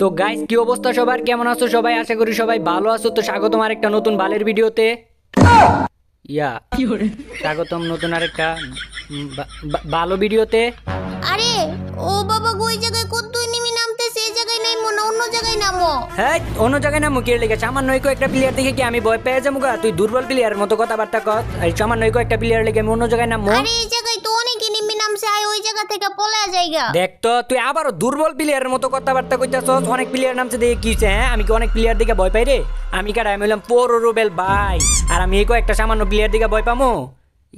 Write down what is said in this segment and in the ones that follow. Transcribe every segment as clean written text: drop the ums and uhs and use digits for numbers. तो गाइस की अवस्था सबार केमन आछो सबाई आशा करी सबाई भालो आछो। तो स्वागतम आरेकटा नतुन बालेर भिडियोते या स्वागतम नतुन आरेकटा भालो भिडियोते। अरे ओ बाबा কই জায়গায় কোন তুই নিমি নামতে সেই জায়গায় নাই মন অন্য জায়গায় নামো। হ্যাঁ অন্য জায়গায় নামো কি লাগে সামান্য কো একটা প্লেয়ার দেখে কি আমি ভয় পেয়ে যামু গা? তুই দুর্বল প্লেয়ারের মতো কথাবার্তা কর। এই সামান্য কো একটা প্লেয়ার লাগে আমি অন্য জায়গায় নামো। আরে এই জায়গায় তো অনেকই নিমি নামছে আই ওই জায়গা থেকে পলায় যাইগা। দেখ তো তুই আবারো দুর্বল প্লেয়ারের মতো কথাবার্তা কইতাছস। অনেক প্লেয়ার নামছে দেখে কি হইছে? হ্যাঁ আমি কি অনেক প্লেয়ার দেখে ভয় পাই রে? আমি কারা? আমি হলাম পুরো রুবেল ভাই। আর আমি এই কো একটা সামান্য প্লেয়ার দেখে ভয় পামু?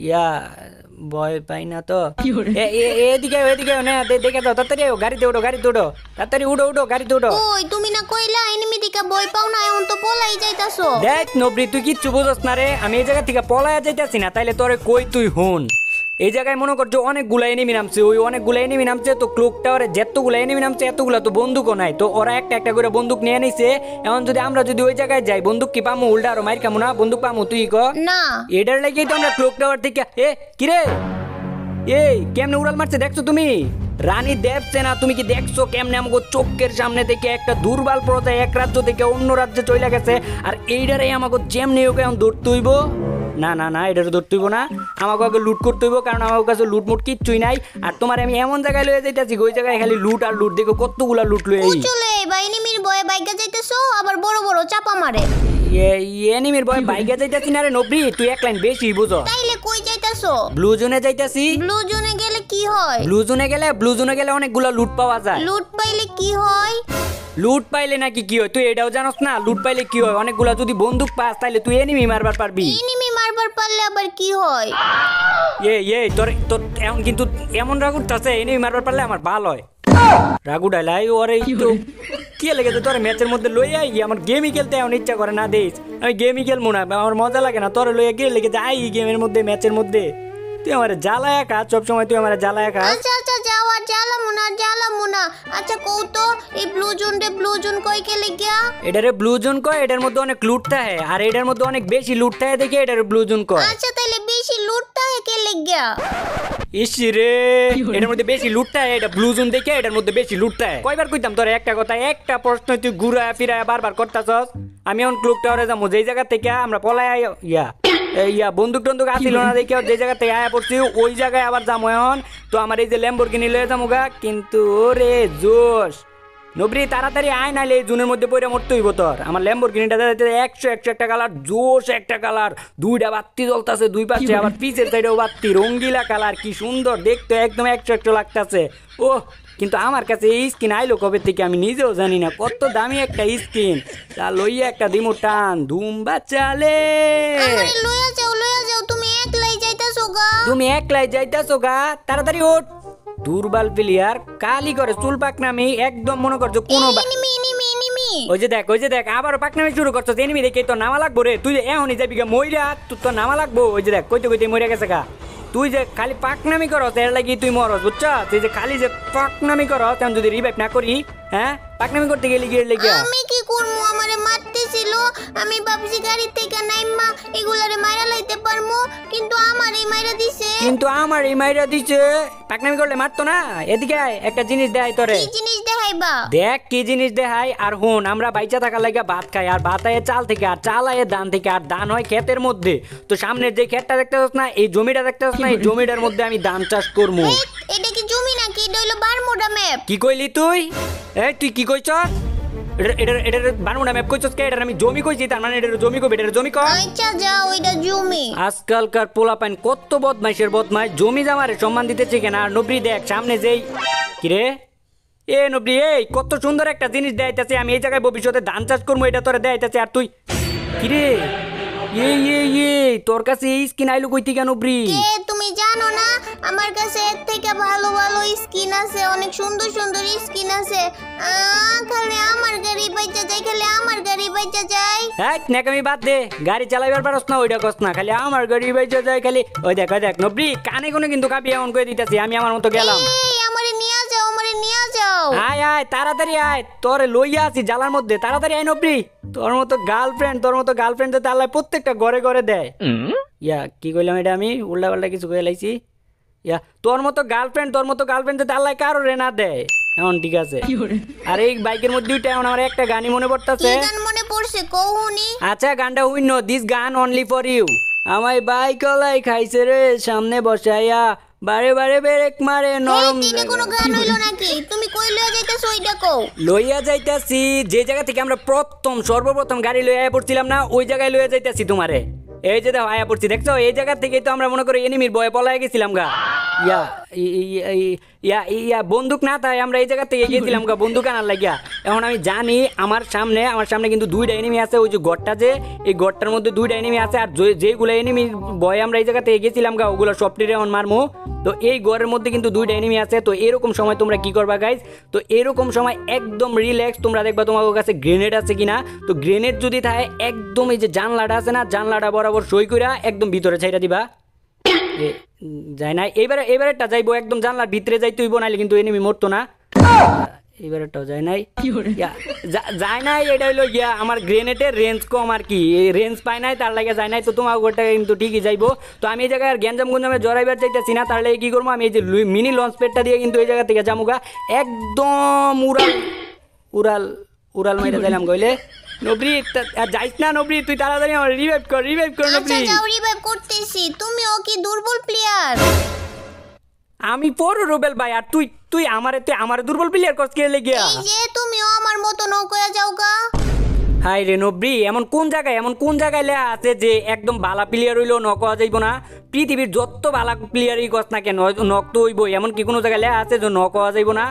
ইয়া ভয় পাই না তো। এদিকে এদিকে না দেখে দাও তাড়াতাড়ি। ও গাড়িতে উঠো, গাড়িতে উঠো তাড়াতাড়ি, উঠো উঠো গাড়িতে উঠো। ওই তুমি না কইলা এনিমি দিকে ভয় পাও না, এখন তো পলাই যাইতাছো। দেখ নবরি তুই কিচ্ছু বুঝছস না রে। আমি এই জায়গা থেকে পলায় যাইতাছি না, তাইলে তোরে কই তুই হুন। এই জায়গায় মনে কর যে অনেকগুলা এনিমি নামছে, ওই অনেকগুলা এনিমি নামছে। তো ক্লক টাওয়ারে যতগুলা এনিমি নামছে এতগুলা তো বন্দুকও নাই। তো ওরা একটা একটা করে বন্দুক নিয়ে নিছে। এখন যদি আমরা যদি ওই জায়গায় যাই বন্দুক কি পামু? উল্টা আর মাইর কামু না বন্দুক পামু? তুই ক না। এটার লাগেই তো আমরা ক্লক টাওয়ার থেকে এ কি রে এই কেমনে উড়াল মারছে দেখছো তুমি? রানী দেবছে না তুমি কি দেখছো কেমনে আমাকে চোখের সামনে থেকে একটা দুর্বল প্রজা এক রাজ্য থেকে অন্য রাজ্যে চলে গেছে। আর এইটারেই আমাকে যেমনি ওকে এখন দৌড় তুইব না না না, এটা ধরতে হইব না, আমাকে আগে লুট করতে হইব। কারণ আমার কাছে লুটমুট কিচ্ছুই নাই। আর তোমার আমি এমন জায়গায় লয়ে যাইতাছি ওই জায়গায় খালি লুট আর লুট, দেখো কতগুলা লুট লয়ে আই। চলে ভাই এনিমির ভয়ে বাইকা যাইতেছো, আবার বড় বড় চাপা মারে। এনিমির ভয়ে বাইকা যাইতাছি না রে নবরি, তুই এক লাইন বেশি বুঝো। তাইলে কই যাইতাছো? ব্লু জোনে যাইতাছি। ব্লু জোনে গেলে কি হয়? ব্লু জোনে গেলে অনেকগুলা লুট পাওয়া যায়। লুট পাইলে কি হয়? লুট পাইলে নাকি কি হয় তুই এটাও জানোস না? লুট পাইলে কি হয়? অনেকগুলা যদি বন্দুক পাস তাইলে তুই এনিমি মারবার পারবি। মারবার পারলে আবার কি হয়? এই তোর এখন কিন্তু এমন রাগুটা আছে এনিমি মারবার পারলে আমার ভালো হয়। রাগুটা লাই ওরে তো কি লাগেতে তোর ম্যাচের মধ্যে লই আই। আমার গেমই খেলতে এখন ইচ্ছা করে না দেইস, আমি গেমই খেলবো না, আমার মজা লাগে না। তোর লইয়া গিয়ে লেগে যাই গেমের মধ্যে ম্যাচের মধ্যে। তুই আমার জ্বালায়া কাজ সব সময়, তুই আমার জ্বালায়া কাজ। আচ্ছা আচ্ছা যাও আর জ্বালামু না। আচ্ছা কও তো এই ব্লু জোন কই কে লাগিয়া? এটারে ব্লু জোন কয়। এটার মধ্যে অনেক লুট থাকে আর এটার মধ্যে অনেক বেশি লুট থাকে দেখি এটারে ব্লু জোন কয়। আচ্ছা তাইলে বেশি লুট থাকে কে লাগিয়া? ইসিরে এটার মধ্যে বেশি লুট থাকে, এটা ব্লু জোন দেখে এটার মধ্যে বেশি লুট থাকে। কয়বার কইতাম তোরে একটা কথা, একটা প্রশ্ন তুই ঘুরায়া ফিরায়া বারবার করতাছস। আমি এখন ক্লক টাওয়ারে যামু, যেই জায়গা থেকে আমরা পলায় আইয়া ইয়া বন্দুক টন্দুক আসিল না দেখে যে জায়গাতে আয়া পড়ছি ওই জায়গায় আবার যাবো এখন। তো আমার এই যে ল্যাম্বরগিনি লয়ে যাবো গা। কিন্তু রে জোশ নবরি তাড়াতাড়ি আয়, নাইলে এই জুনের মধ্যে পড়ে মরতে হইব তোর। আমার ল্যাম্বরগিনিটা যাইতে 100 একটা কালার, জোশ একটা কালার, দুইটা বাতি জ্বলতাছে দুই পাশে, আবার পিছের সাইডেও বাতি, রঙ্গিলা কালার কি সুন্দর দেখতে, একদম 100 লাগতাছে। ও কিন্তু আমার কাছে এই স্কিন আইলো কবে থেকে আমি নিজেও জানি না। কত দামি একটা স্কিন, তা লইয়া একটা দিমু টান ধুম বাচালে। আরে লইয়া যাও তুমি একলাই যাইতাছো গা। তাড়াতাড়ি ওঠ দুর্বল প্লেয়ার, কালি করে চুল পাকনামি একদম মনে করছো কোন ওই যে দেখ আবার পাকনামি শুরু করছো। এনিমি দেখে তো নামা লাগবো রে, তুই এখনই যাবি গা মইরা, তোর তো নামা লাগবো। ওই যে দেখ কইতে মইরা গেছে গা। তুই যে খালি পাকনামি করস এর লাগি তুই মরস, বুঝছ? তুই যে খালি যে পাকনামি করস, তেমন যদি রিভাইভ না করি হ্যাঁ পাকনামি করতে গেলি। আমি কি করব? আমারে মারতেছিল, আমি বাপজি গাড়ি থেকে নাইমা এগুলারে মারা লাইতে পারমু, কিন্তু আমারে মাইরা দিছে। পাকনামি করলে মারতো না? এদিকে আয়, একটা জিনিস দেখাই তোরে। কি জিনিস দেখাইবা? দেখ কি জিনিস দেখাই। আর হুন আমরা বাইচা থাকার লাগা ভাত খাই, আর ভাত আয়ে চাল থেকে, আর চাল আয়ে ধান থেকে, আর ধান হয় ক্ষেতের মধ্যে। তো সামনের যে ক্ষেতটা দেখতেছস না, এই জমিটা দেখতেছস না, এই জমিটার মধ্যে আমি ধান চাষ করব। এটা কি জমি নাকি? এটা হলো বারমুডা ম্যাপ। কি কইলি তুই? এই তুই কি কইছস? এটা বারমুডা ম্যাপ কইছস কে? এটা আমি জমি কইছি, তার মানে এটা জমি কই? এটা জমি কই? আচ্ছা যাও, এটা জমি। আজকালকার পোলাপাইন কত বদমাইশ, জমি জামারে সম্মান দিতেছে কেন? আর নবরি দেখ সামনে যেই কি রে এ নবরি, এই কত সুন্দর একটা জিনিস দেখাইতাছে। আমি এই জায়গায় ভবিষ্যতে ধান চাষ করব, এটা তোরে দেখাইতাছে। আর তুই কি রে এই তোর কাছে এই স্কিন আইলো কইতি কেন নবরি? কে তুমি জানো না আমার কাছে এর থেকে ভালো স্কিন আছে, অনেক সুন্দর স্কিন আছে। খালি আমার গাড়ি বাইচা যায়, হ্যাঁ নাকামি বাদ দে, গাড়ি চালাইবার পারস না ওইটা কস না, খালি আমার গাড়ি বাইচা যায় খালি। ওই দেখ নবরি কানে কোনে কিন্তু কাপি এমন কই দিতাছি। আমি আমার মতো গেলাম। আমারে নিয়া যাও। আয় তাড়াতাড়ি আয়, তোরে লইয়া আসি জালার মধ্যে। তাড়াতাড়ি আয় নবরি, তোর মতো গার্লফ্রেন্ড তো আল্লাহ প্রত্যেকটা ঘরে ঘরে দেয়। ইয়া কি কইলাম এটা আমি? উল্টা পাল্টা কিছু কইলাইছি। তোর মতো গার্লফ্রেন্ড তো আল্লাহ কারোরে না দেয়। এখন ঠিক আছে। আরে এই বাইকের মধ্যে দুইটা এখন আমার একটা গানই মনে পড়তাছে। কি গান মনে পড়ছে কও শুনি? আচ্ছা গানটা উইনো দিস গান অনলি ফর ইউ। আমায় বাইক ওলাই খাইছে রে সামনে বসাইয়া, বারে বারে ব্রেক মারে নরম। এইটা কোন গান হইলো নাকি? তুমি কই লইয়া যাইতাছ ওইটা কও। লইয়া যাইতাছি যে জায়গা থেকে আমরা প্রথম সর্বপ্রথম গাড়ি লইয়া পড়ছিলাম না, ওই জায়গায় লইয়া যাইতাছি তোমারে। এই যে দেখো আয়া পড়ছি, দেখছো এই জায়গা থেকেই তো আমরা মনে করি এনিমির ভয়ে পলায় গেছিলাম গা। ইয়া ইয়া ইয়া বন্দুক না তাই আমরা এই জায়গা থেকে গিয়েছিলাম গা বন্দুক আনার লাগিয়া। এখন আমি জানি আমার সামনে কিন্তু দুইটা এনিমি আছে, ওই যে গড়টা, যে এই গড়টার মধ্যে দুইটা এনিমি আছে। আর যেগুলো এনিমির ভয়ে আমরা এই জায়গা থেকে গেছিলাম গা ওগুলো সবটিরে এখন মারমো। তো এই গড়ের মধ্যে কিন্তু দুইটা এনিমি আছে। তো এরকম সময় তোমরা কি করবা গাইজ? তো এরকম সময় একদম রিল্যাক্স তোমরা দেখবা তোমাদের কাছে গ্রেনেড আছে কিনা। তো গ্রেনেড যদি থাকে একদম এই যে জানলাটা আছে না, জানলাটা বরাবর সই কইরা একদম ভিতরে ছাইরা দিবা। যাই না এইবার এবারেরটা যাইবো একদম জানলার ভিতরে যাই তুইব, নাইলে কিন্তু এনিমি মরতো না। এবারেরটাও যায় নাই, যায় নাই। এটা হইলো গিয়া আমার গ্রেনেডের রেঞ্জ কম আর কি, রেঞ্জ পায় নাই তার লাগে যায় নাই। তো তোমার ওটা কিন্তু ঠিকই যাইবো। তো আমি এই জায়গায় আর গ্যাঞ্জাম গুঞ্জামে জড়াইবার চাইতেছি না, তার লাগে কি করবো আমি এই যে মিনি লঞ্চ প্যাডটা দিয়ে কিন্তু এই জায়গা থেকে জামুগা একদম উড়াল উড়াল উড়াল মাইরা যাইলাম। কইলে নবরি যাইস না নবরি, তুই তাড়াতাড়ি আমার রিভাইভ কর নবরি। আচ্ছা রিভাইভ করতেছি। তুমি ও কি দুর্বল প্লেয়ার? আমি পুরো রুবেল ভাই। আর তুই আমারে দুর্বল প্লেয়ার কষ্ট করে লাগিয়া। এই যে তুমিও আমার মত নকয়া যাওগা। হাই রে নবরি, এমন কোন জায়গায় লেখা আছে যে একদম ভালো প্লেয়ার হইলো নকয়া যাইবো না? পৃথিবীর যত ভালো প্লেয়ারই কষ্ট না কেন নক তো হইবো, এমন কি কোন জায়গায় লেখা আছে যে নকয়া যাইবো না?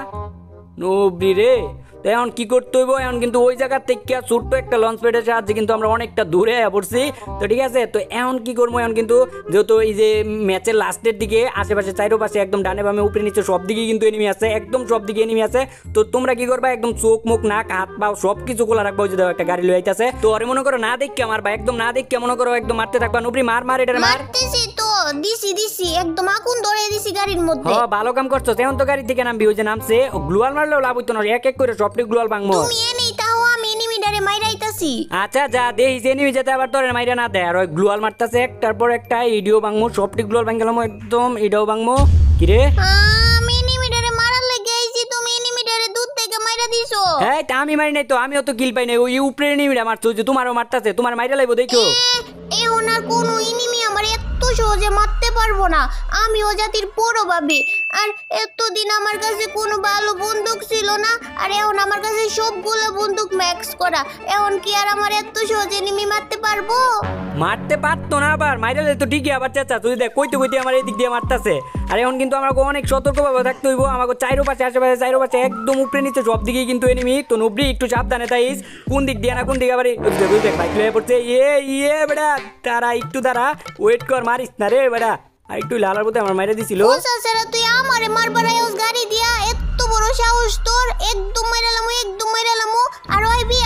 নবরি রে এখন কি করতে হইব? এখন কিন্তু ওই জায়গা থেকে ছোট্ট একটা লঞ্চ প্যাডের সাহায্যে কিন্তু আমরা অনেকটা দূরে পড়ছি। তো ঠিক আছে, তো এখন কি করবো? এখন কিন্তু যেহেতু এই যে ম্যাচের লাস্টের দিকে আশেপাশে চারোপাশে একদম ডানে বামে উপরে নিচে সব দিকে কিন্তু এনিমি আছে, একদম সব দিকে এনিমি আছে। তো তোমরা কি করবা? একদম চোখ মুখ নাক হাত পা সব কিছু খোলা রাখবা। ওই যে দেখো একটা গাড়ি লই আইতাছে, তো আরে মনে করো না দেখি আমার ভাই, একদম না দেখি মনে করো একদম মারতে থাকবা। নবরি মার এটা মারতেছি তো, দিছি একদম আগুন ধরে দিছি গাড়ির মধ্যে। হ্যাঁ ভালো কাম করছো। এখন তো গাড়ি থেকে নামবি, ওই যে নামছে গ্লোয়াল মারলেও লাভ হইতো না, এক এক করে সব। তুমি এনি তাও আমি এনিমি ডারে মাইরাইতাছি। আচ্ছা যা দেইস এনিমি যেতে আবার তোরে মাইরা না দে। আর ওই গ্লোয়াল মারতাছে একটার পর একটা, ভিডিও ভাঙমু সবটি গ্লোয়াল ভাঙলাম একদম, এটাও ভাঙমু। কি রে আমি এনিমি ডারে মারার লাগি আইছি, তুমি এনিমি ডারে দূর থেকে মাইরা দিছো। এই তা আমি মারি নাই তো, আমিও তো কিল পাই নাই। ওই উপরে এনিমি ডারে মারছো, যে তোমারও মারতাছে, তোমার মাইরা লাইবো দেখো। এ ওনার কোন এনিমি আমার এত সহজে মারতে পারবো না, আমি ও জাতির বড় ভাবি। আর এতদিন আমার কাছে কোনো ভালো বন্দুক ছিল না, আর এখন আমার কাছে সবগুলো বন্দুক ম্যাক্স করা। এখন কি আর আমার এত সহজে এনিমি মারতে পারবো? মারতে পারতো না, আবার মাইরা যেত ঠিকই। আবার চাচা তুই দেখ কইতে আমার এই দিক দিয়ে মারতাছে। আর এখন কিন্তু আমাকে অনেক সতর্কভাবে থাকতে হইব। আমাকে চাইরোপাশে একদম উপরে নিচে সব দিকেই কিন্তু এনিমি। তো নবরি একটু সাবধানে থাকিস, কোন দিক দিয়ে না কোন দিকে। আবার দেখ বাইক লয়ে পড়ছে, ইয়ে বেটা তারা একটু তারা ওয়েট কর, মারিস না রে বেটা। আর একটু লালার পথে আমার মাইরা দিছিল। ও সারা তুই আমারে মারবার আইস গাড়ি দিয়া, এত বড় সাহস তোর! একদম মাইরালামু। আর ওইবি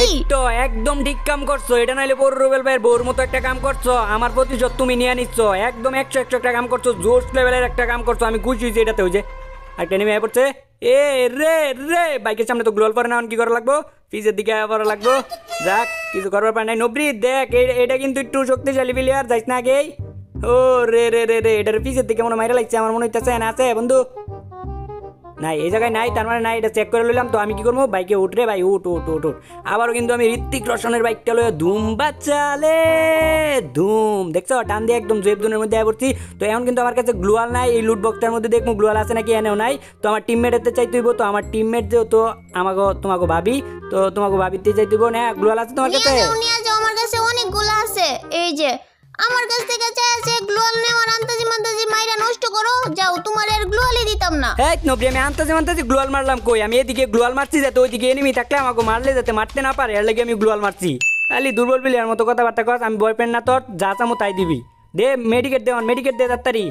এই তো একদম ঠিক কাম করছো। এটা নাইলে পুরো রুবেল ভাইয়ের বউর মতো একটা কাম করছো। আমার প্রতিশোধ তুমি নিয়ে নিচ্ছ, একদম 100 একটা কাম করছো, জোশ লেভেলের একটা কাম করছো। আমি খুশি হইছি এটাতে। ওই যে আর টেনে মেয়ে পড়ছে, এ রে বাইকের সামনে তো গ্লোল পরে না, এখন কি করা লাগবো? পিছের দিকে আবার লাগবো। যাক কিছু করবার পারে নাই। নবরি দেখ এটা কিন্তু একটু শক্তিশালী প্লেয়ার, যাইস না আগেই। ও রে এটার পিছের দিকে মনে মাইরা লাগছে আমার মনে হইতেছে। না আছে বন্ধু নাই এই জায়গায়, নাই তার মানে নাই, এটা চেক করে লইলাম। তো আমি কি করবো? বাইকে উঠ রে ভাই, উঠ। আবারও কিন্তু আমি ঋত্বিক রোশনের বাইকটা লইয়া ধুম বাচ্চালে ধুম, দেখছো টান দিয়ে একদম জেব জোনের মধ্যে আয় পড়ছি। তো এখন কিন্তু আমার কাছে গ্লোয়াল নাই, এই লুট বক্সের মধ্যে দেখবো গ্লোয়াল আছে নাকি, এনেও নাই। তো আমার টিমমেট এতে চাই তুইব, তো আমার টিমমেট যেহেতু তোমাকে ভাবি, তো তোমাকে ভাবিতে চাই তুইব। না গ্লোয়াল আছে তোমার কাছে? আমার কাছে অনেকগুলো আছে। এই যে আমার কাছ থেকে চাই আছে গ্লোয়াল নে, আমার আন্তাজি মাইরা নষ্ট করো। যাও তোমার আর গ্লোয়ালই দিতাম না। এই নবরি আমি আন্তাজি গ্লোয়াল মারলাম কই? আমি এদিকে গ্লোয়াল মারছি যাতে ওইদিকে এনিমি থাকলে আমাকে মারলে যাতে মারতে না পারে, এর লাগি আমি গ্লোয়াল মারছি। খালি দুর্বল প্লেয়ার মতো কথাবার্তা কর। আমি বয়ফ্রেন্ড না তোর, যা চামো তাই দিবি। দে মেডিকেট দে, মেডিকেট দে তাড়াতাড়ি।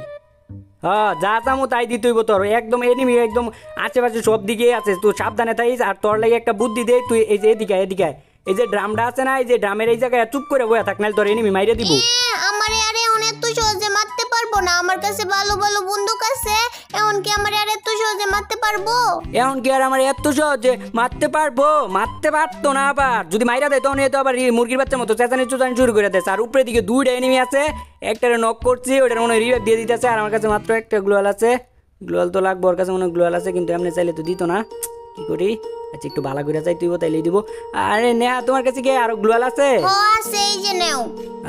হ্যাঁ যা চামো তাই দিতে হইব তোর। একদম এনিমি একদম আশেপাশে সব দিকে আছে, তুই সাবধানে থাকিস। আর তোর লাগে একটা বুদ্ধি দে, তুই এই যে এদিকে এই যে ড্রামটা আছে না, এই যে ড্রামের এই জায়গায় চুপ করে বয়া থাক, নাহলে তোর এনিমি মাইরে দিব। আমারে আরে অনেক তো সহজে মারতে পারবো না, আমার কাছে ভালো বন্দুক আছে। এখন কি আমারে আরে এত সহজে মারতে পারবো? এখন কি আর আমারে এত সহজে মারতে পারবো? মারতে পারতো না, আবার যদি মাইরা দেয় তখন তো আবার মুরগির বাচ্চার মতো চেঁচানি শুরু করে দেয়। আর উপরের দিকে দুইটা এনিমি আছে, একটারে নক করছি, ওটার মনে রিভাইভ দিয়ে দিতেছে। আর আমার কাছে মাত্র একটা গ্লোয়াল আছে। ग्लोवाल तो लागबो और मन ग्लोवाल आछे किन्तु एमने चाइले तो दितो ना कि करी अच्छा एक भाला घुरा चाइते हइबो ताइलेई दिबो। अरे नेहा तुम्हार काछे कि आरो ग्लोवाल आछे? ओ आछे ई जे नेओ।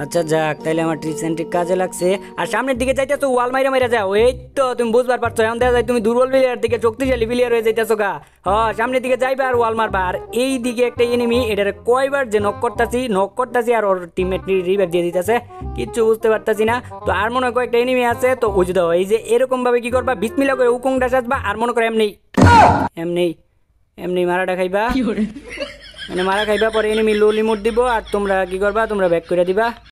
अच्छा जाक ताइले आमार ट्रिक्स एंड ट्रिक काजे लागछे। आर सामनेर दिके जाइतेछो वाल माइरा माइरा जाओ एई तो तुमि बुझबार पारछो एमन देखा जाय तुमि दुर्बल प्लेयार दिके शक्तिशाली प्लेयार हये जाइतेछो गा। हाँ सामने दिखे जाइबा और वाल मारबा और एई दिके एकटा एनिमी एटारे कयबार जे नक करताछि और ओर टीममेट रिवाइव दिये दितेछे किच्छु बुझते पारताछि ना। तो आर मने कोई एकटा एनिमी आछे तो बुझ दाओ एई जे एरकम भाबे कि करबा बिस्मिल्लाह करे उकुंगडा साजबा और मने करे एमनि माराटा खाइबा मारा खाइबा पर एनिमी लो लिमोट दिबो और तुम्हारा कि करबा तुम्हारा बैक करे दिबा।